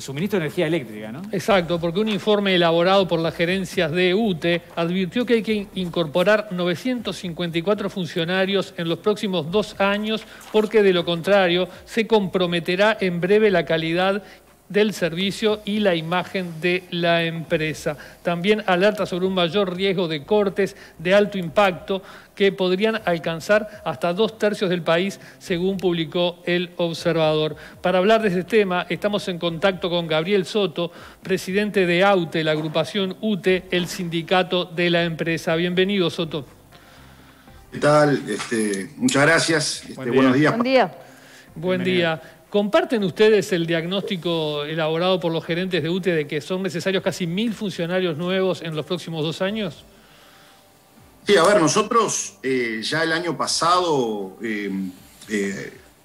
suministro de energía eléctrica, ¿no? Exacto, porque un informe elaborado por las gerencias de UTE advirtió que hay que incorporar 954 funcionarios en los próximos 2 años, porque de lo contrario se comprometerá en breve la calidad del servicio y la imagen de la empresa. También alerta sobre un mayor riesgo de cortes de alto impacto que podrían alcanzar hasta 2/3 del país, según publicó el Observador. Para hablar de este tema, estamos en contacto con Gabriel Soto, presidente de AUTE, la agrupación UTE, el sindicato de la empresa. Bienvenido, Soto. ¿Qué tal? Muchas gracias. Buen día. ¿Comparten ustedes el diagnóstico elaborado por los gerentes de UTE de que son necesarios casi 1000 funcionarios nuevos en los próximos 2 años? Sí, a ver, nosotros ya el año pasado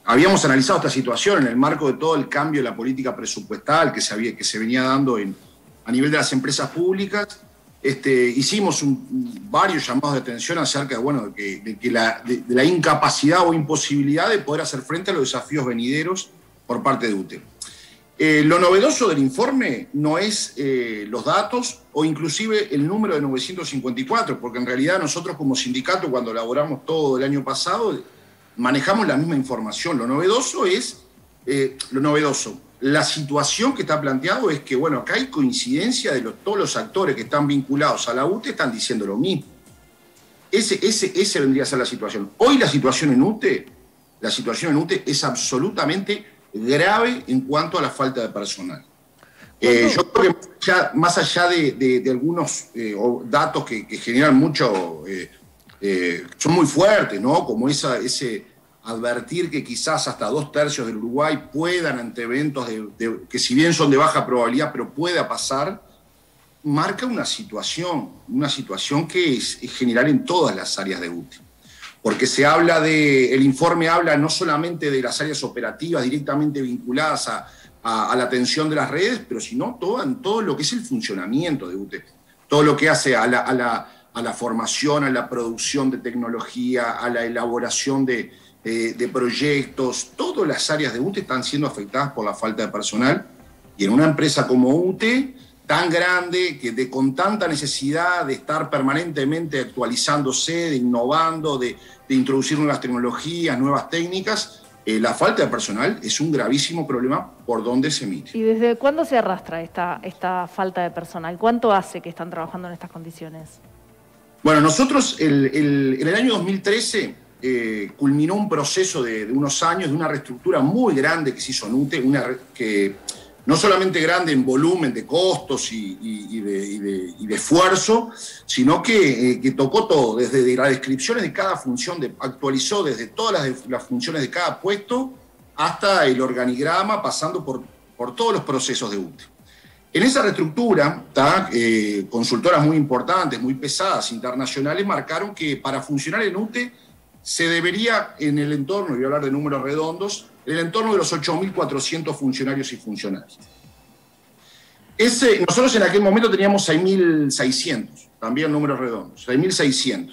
habíamos analizado esta situación en el marco de todo el cambio de la política presupuestal que se venía dando a nivel de las empresas públicas. Hicimos varios llamados de atención acerca de, bueno, de la incapacidad o imposibilidad de poder hacer frente a los desafíos venideros por parte de UTE. Lo novedoso del informe no es los datos o inclusive el número de 954, porque en realidad nosotros como sindicato, cuando elaboramos todo el año pasado, manejamos la misma información. Lo novedoso es la situación que está planteado es que, bueno, acá hay coincidencia de todos los actores que están vinculados a la UTE, están diciendo lo mismo. Ese vendría a ser la situación. Hoy la situación en UTE es absolutamente grave en cuanto a la falta de personal. Yo creo que más allá de algunos datos que generan mucho, son muy fuertes, ¿no? Como advertir que quizás hasta 2/3 del Uruguay puedan, ante eventos que si bien son de baja probabilidad, pero pueda pasar, marca una situación que es general en todas las áreas de UTE. Porque el informe habla no solamente de las áreas operativas directamente vinculadas a la atención de las redes, pero sino todo lo que es el funcionamiento de UTE, todo lo que hace a la formación, a la producción de tecnología, a la elaboración de proyectos. Todas las áreas de UTE están siendo afectadas por la falta de personal, y en una empresa como UTE, tan grande, con tanta necesidad de estar permanentemente actualizándose, de innovando, de introducir nuevas tecnologías, nuevas técnicas, la falta de personal es un gravísimo problema por donde se mire. ¿Y desde cuándo se arrastra esta falta de personal? ¿Cuánto hace que están trabajando en estas condiciones? Bueno, nosotros en el año 2013... culminó un proceso de unos años, de una reestructura muy grande que se hizo en UTE, que no solamente grande en volumen de costos y de esfuerzo, sino que tocó todo, desde las descripciones de cada función, actualizó desde todas las funciones de cada puesto hasta el organigrama, pasando por todos los procesos de UTE. En esa reestructura, consultoras muy importantes, muy pesadas, internacionales, marcaron que para funcionar en UTE se debería, en el entorno, y voy a hablar de números redondos, en el entorno de los 8.400 funcionarios y funcionarias. Nosotros en aquel momento teníamos 6.600, también números redondos, 6.600.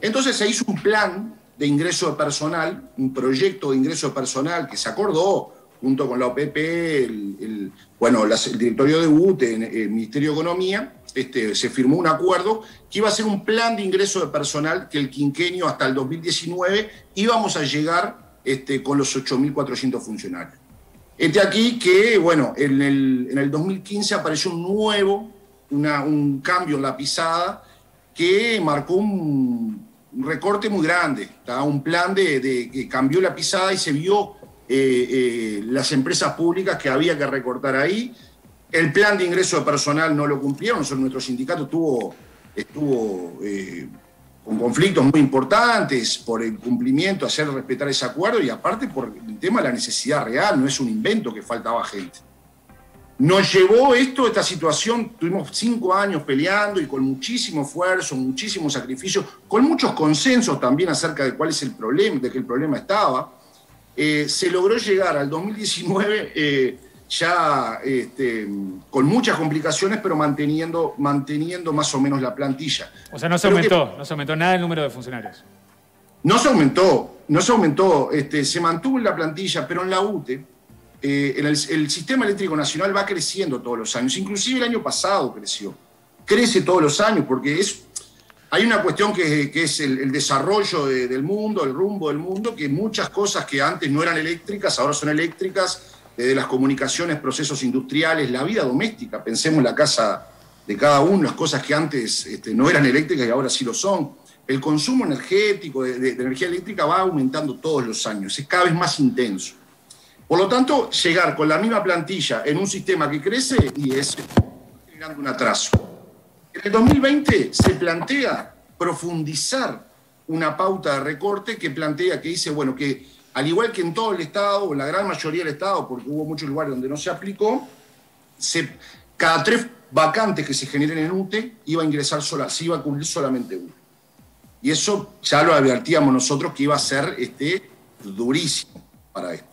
Entonces se hizo un plan de ingreso de personal, un proyecto de ingreso de personal que se acordó junto con la OPP, el directorio de UTE, el Ministerio de Economía. Se firmó un acuerdo que iba a ser un plan de ingreso de personal que el quinquenio hasta el 2019 íbamos a llegar con los 8.400 funcionarios. Aquí que, bueno, en el 2015 apareció un cambio en la pisada que marcó un recorte muy grande, un plan que cambió la pisada y se vio las empresas públicas que había que recortar ahí. El plan de ingreso de personal no lo cumplieron. Nuestro sindicato estuvo con conflictos muy importantes por el cumplimiento, hacer respetar ese acuerdo, y aparte por el tema de la necesidad real, no es un invento que faltaba gente. Nos llevó esta situación, tuvimos 5 años peleando y con muchísimo esfuerzo, muchísimo sacrificio, con muchos consensos también acerca de cuál es el problema, de que el problema estaba. Se logró llegar al 2019... ya con muchas complicaciones, pero manteniendo más o menos la plantilla. O sea, no se aumentó nada el número de funcionarios. No se aumentó, se mantuvo en la plantilla, pero en la UTE El sistema eléctrico nacional va creciendo todos los años, inclusive el año pasado creció, crece todos los años, porque es, hay una cuestión que es el desarrollo del mundo, el rumbo del mundo, que muchas cosas que antes no eran eléctricas, ahora son eléctricas, desde las comunicaciones, procesos industriales, la vida doméstica, pensemos en la casa de cada uno, las cosas que antes no eran eléctricas y ahora sí lo son. El consumo energético de energía eléctrica va aumentando todos los años, es cada vez más intenso. Por lo tanto, llegar con la misma plantilla en un sistema que crece y es generando un atraso. En el 2020 se plantea profundizar una pauta de recorte que plantea, que dice, bueno, que al igual que en todo el Estado, o en la gran mayoría del Estado, porque hubo muchos lugares donde no se aplicó, cada 3 vacantes que se generen en UTE iba a ingresar sola, se iba a cubrir solamente uno. Y eso ya lo advertíamos nosotros que iba a ser durísimo para esto.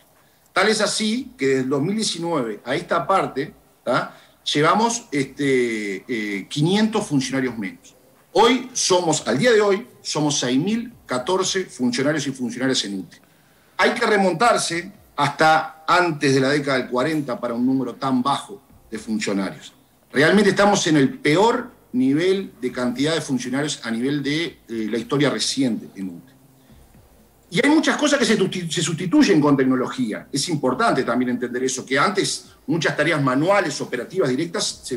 Tal es así que desde el 2019 a esta parte, ¿tá?, llevamos 500 funcionarios menos. Hoy somos, al día de hoy, somos 6.014 funcionarios y funcionarias en UTE. Hay que remontarse hasta antes de la década del 40 para un número tan bajo de funcionarios. Realmente estamos en el peor nivel de cantidad de funcionarios a nivel de la historia reciente en UTE. Y hay muchas cosas que se sustituyen con tecnología. Es importante también entender eso, que antes muchas tareas manuales, operativas, directas,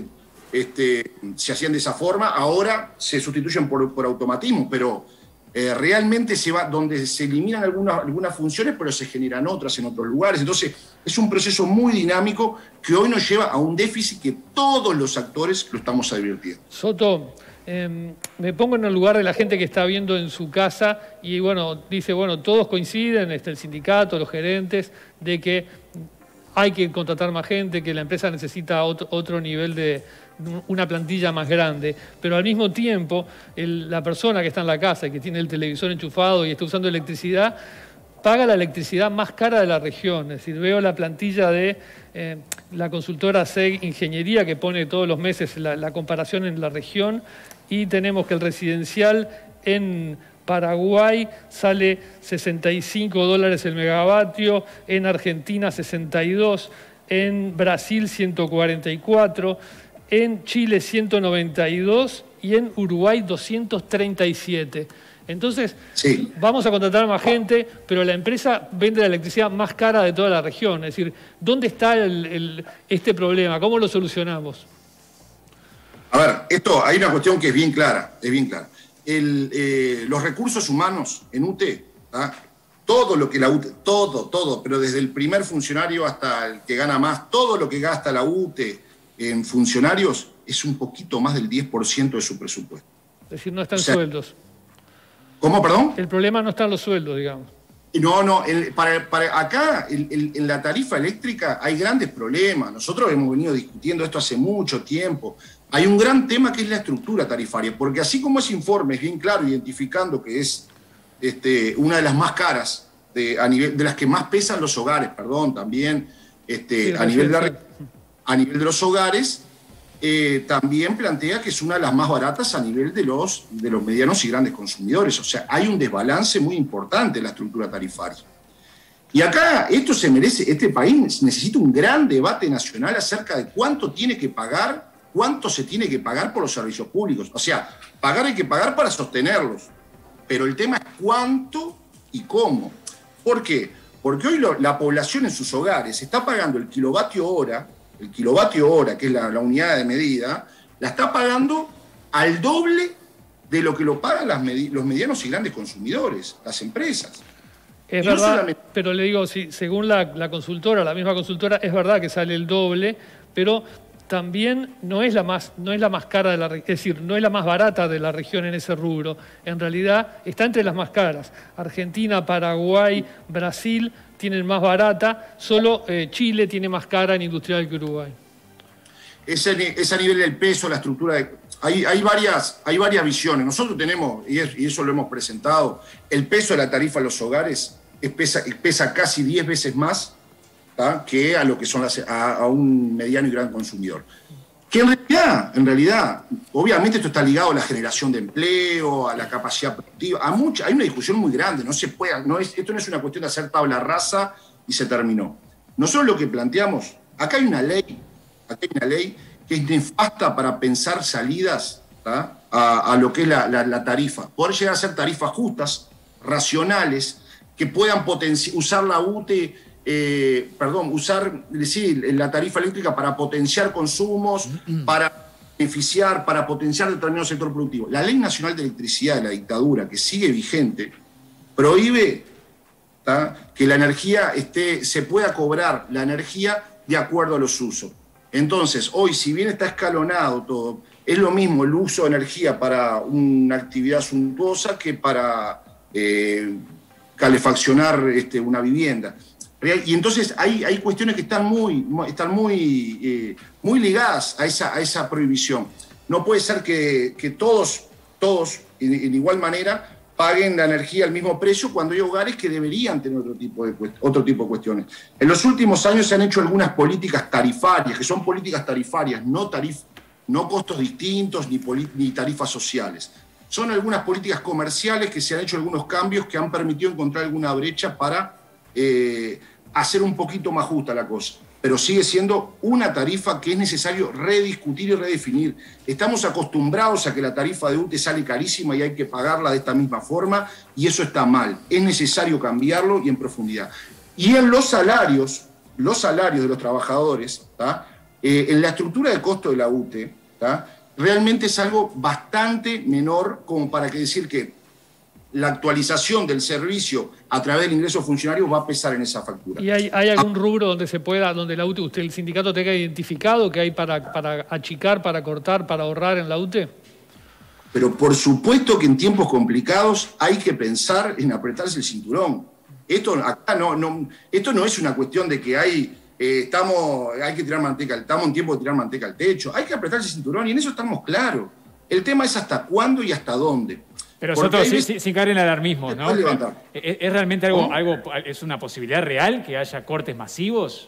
se hacían de esa forma, ahora se sustituyen por automatismo, pero realmente se va donde se eliminan algunas funciones, pero se generan otras en otros lugares. Entonces, es un proceso muy dinámico que hoy nos lleva a un déficit que todos los actores lo estamos advirtiendo. Soto, me pongo en el lugar de la gente que está viendo en su casa y bueno, dice, bueno, todos coinciden, el sindicato, los gerentes, de que hay que contratar más gente, que la empresa necesita otro nivel de una plantilla más grande, pero al mismo tiempo la persona que está en la casa y que tiene el televisor enchufado y está usando electricidad, paga la electricidad más cara de la región. Es decir, veo la plantilla de la consultora SEG Ingeniería que pone todos los meses la comparación en la región y tenemos que el residencial en Paraguay sale $65 el megavatio, en Argentina 62, en Brasil 144, en Chile 192 y en Uruguay 237. Entonces, sí, vamos a contratar más gente, pero la empresa vende la electricidad más cara de toda la región. Es decir, ¿dónde está este problema? ¿Cómo lo solucionamos? A ver, esto hay una cuestión que es bien clara. Es bien clara. Los recursos humanos en UTE, ¿tá?, todo lo que la UTE, todo, pero desde el primer funcionario hasta el que gana más, todo lo que gasta la UTE en funcionarios es un poquito más del 10% de su presupuesto. Es decir, no están sueldos. ¿Cómo, perdón? El problema no están los sueldos, digamos. No, acá en la tarifa eléctrica hay grandes problemas. Nosotros hemos venido discutiendo esto hace mucho tiempo. Hay un gran tema que es la estructura tarifaria, porque así como ese informe es bien claro, identificando que es una de las más caras, de las que más pesan los hogares, perdón, también a nivel de los hogares, también plantea que es una de las más baratas a nivel de los medianos y grandes consumidores. O sea, hay un desbalance muy importante en la estructura tarifaria. Y acá esto se merece, este país necesita un gran debate nacional acerca de cuánto tiene que pagar, cuánto se tiene que pagar por los servicios públicos. O sea, pagar hay que pagar para sostenerlos, pero el tema es cuánto y cómo. ¿Por qué? Porque hoy la población en sus hogares está pagando el kilovatio hora, que es la unidad de medida, la está pagando al doble de lo que lo pagan los medianos y grandes consumidores, las empresas. Es y verdad, no solamente... pero le digo, sí, según la misma consultora, es verdad que sale el doble, pero también no es la más cara de la región, es decir, no es la más barata de la región en ese rubro. En realidad está entre las más caras. Argentina, Paraguay, Brasil tienen más barata, solo Chile tiene más cara en industrial que Uruguay. Es a nivel del peso, la estructura de... Hay varias visiones. Nosotros tenemos, y eso lo hemos presentado, el peso de la tarifa a los hogares pesa casi 10 veces más, ¿tá?, que a lo que son a un mediano y gran consumidor. Que en realidad, obviamente esto está ligado a la generación de empleo, a la capacidad productiva, hay una discusión muy grande, esto no es una cuestión de hacer tabla rasa y se terminó. Nosotros lo que planteamos, acá hay una ley que es nefasta para pensar salidas a lo que es la tarifa. Poder llegar a ser tarifas justas, racionales, que puedan usar la UTE, la tarifa eléctrica para potenciar consumos, para beneficiar, para potenciar determinado sector productivo. La Ley Nacional de Electricidad de la dictadura, que sigue vigente, prohíbe que la energía se pueda cobrar la energía de acuerdo a los usos. Entonces, hoy, si bien está escalonado todo, es lo mismo el uso de energía para una actividad suntuosa que para calefaccionar una vivienda. Y entonces hay cuestiones que están muy ligadas a esa prohibición. No puede ser que todos en igual manera paguen la energía al mismo precio cuando hay hogares que deberían tener otro tipo de cuestiones. En los últimos años se han hecho algunas políticas tarifarias, que son políticas tarifarias, no costos distintos ni tarifas sociales. Son algunas políticas comerciales que se han hecho algunos cambios que han permitido encontrar alguna brecha para hacer un poquito más justa la cosa. Pero sigue siendo una tarifa que es necesario rediscutir y redefinir. Estamos acostumbrados a que la tarifa de UTE sale carísima y hay que pagarla de esta misma forma, y eso está mal. Es necesario cambiarlo y en profundidad. Y en los salarios de los trabajadores, en la estructura de costo de la UTE, realmente es algo bastante menor como para que decir que la actualización del servicio a través del ingreso funcionario va a pesar en esa factura. ¿Y hay algún rubro donde donde la UTE, usted, el sindicato, tenga identificado que hay para achicar, para cortar, para ahorrar en la UTE? Pero por supuesto que en tiempos complicados hay que pensar en apretarse el cinturón. Esto acá esto no es una cuestión de que estamos en tiempo de tirar manteca al techo. Hay que apretarse el cinturón y en eso estamos claros. El tema es hasta cuándo y hasta dónde. Pero nosotros, sin caer en alarmismo, ¿no? ¿Es realmente es una posibilidad real que haya cortes masivos?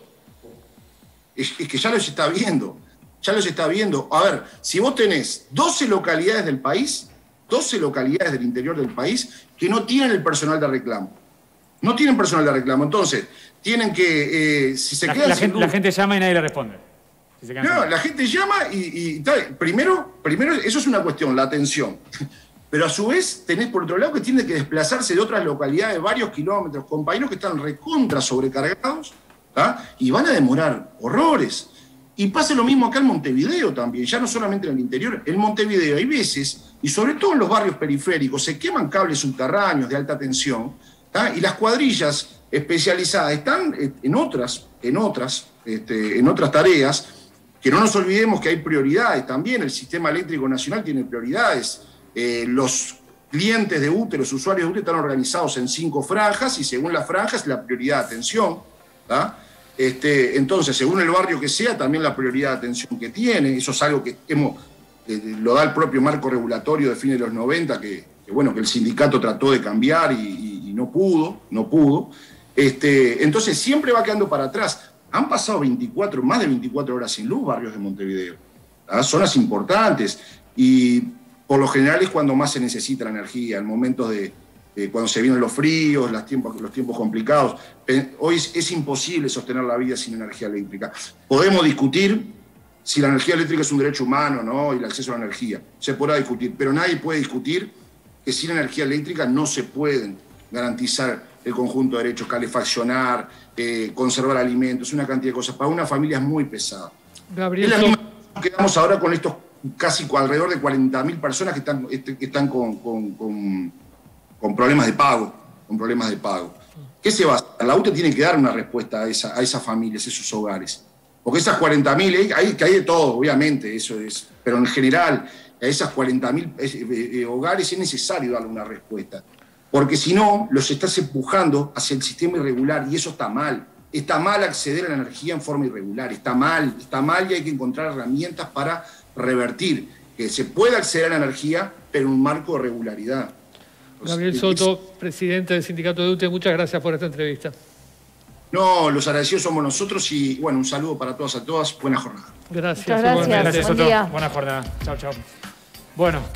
Es que ya los está viendo. Ya los está viendo. A ver, si vos tenés 12 localidades del país, 12 localidades del interior del país, que no tienen el personal de reclamo. No tienen personal de reclamo. Entonces, tienen que... si se quedan la gente llama y nadie le responde. Si no, la gente llama y tal. Primero, eso es una cuestión, la atención. Pero a su vez tenés por otro lado que tiene que desplazarse de otras localidades de varios kilómetros, compañeros que están recontra sobrecargados, y van a demorar horrores. Y pasa lo mismo acá en Montevideo también, ya no solamente en el interior, en Montevideo hay veces, y sobre todo en los barrios periféricos, se queman cables subterráneos de alta tensión, y las cuadrillas especializadas están en otras tareas, que no nos olvidemos que hay prioridades también, el sistema eléctrico nacional tiene prioridades. Los clientes de UTE, los usuarios de UTE están organizados en 5 franjas y según las franjas la prioridad de atención. Entonces, según el barrio que sea, también la prioridad de atención que tiene. Eso es algo que lo da el propio marco regulatorio de fines de los 90, que el sindicato trató de cambiar y no pudo. Entonces, siempre va quedando para atrás. Han pasado más de 24 horas sin luz barrios de Montevideo. Zonas importantes y... Por lo general es cuando más se necesita la energía, en momentos de cuando se vienen los fríos, los tiempos complicados. Hoy es imposible sostener la vida sin energía eléctrica. Podemos discutir si la energía eléctrica es un derecho humano, ¿no? Y el acceso a la energía. Se podrá discutir, pero nadie puede discutir que sin energía eléctrica no se pueden garantizar el conjunto de derechos, calefaccionar, conservar alimentos, una cantidad de cosas. Para una familia es muy pesado. Gabriel, es la misma que damos ahora con estos casi alrededor de 40.000 personas que están con problemas de pago. ¿Qué se va a hacer? La UTE tiene que dar una respuesta a esas familias, a esos hogares. Porque esas 40.000, hay de todo, obviamente, eso es. Pero en general, a esas 40.000 hogares es necesario darle una respuesta. Porque si no, los estás empujando hacia el sistema irregular y eso está mal. Está mal acceder a la energía en forma irregular, está mal y hay que encontrar herramientas para revertir, que se pueda acceder a la energía, pero en un marco de regularidad. Gabriel Soto, presidente del sindicato de UTE, muchas gracias por esta entrevista. No, los agradecidos somos nosotros y bueno, un saludo para todas y todas, buena jornada. Gracias, Soto. Buena jornada. Chao, chao. Bueno.